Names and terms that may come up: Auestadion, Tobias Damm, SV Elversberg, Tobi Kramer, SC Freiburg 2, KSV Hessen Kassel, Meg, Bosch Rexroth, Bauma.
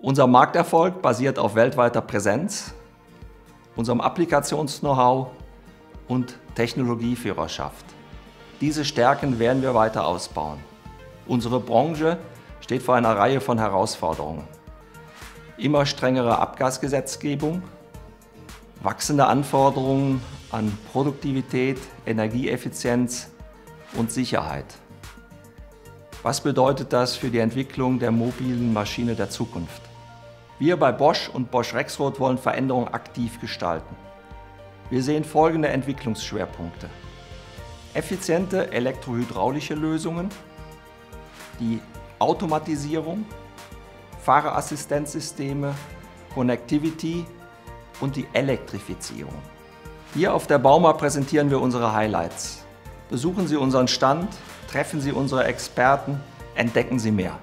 Unser Markterfolg basiert auf weltweiter Präsenz, unserem Applikations-Know-how und Technologieführerschaft. Diese Stärken werden wir weiter ausbauen. Unsere Branche steht vor einer Reihe von Herausforderungen. Immer strengere Abgasgesetzgebung, wachsende Anforderungen an Produktivität, Energieeffizienz und Sicherheit. Was bedeutet das für die Entwicklung der mobilen Maschine der Zukunft? Wir bei Bosch und Bosch Rexroth wollen Veränderungen aktiv gestalten. Wir sehen folgende Entwicklungsschwerpunkte: effiziente elektrohydraulische Lösungen, die Automatisierung, Fahrerassistenzsysteme, Connectivity und die Elektrifizierung. Hier auf der Bauma präsentieren wir unsere Highlights. Besuchen Sie unseren Stand, treffen Sie unsere Experten, entdecken Sie mehr.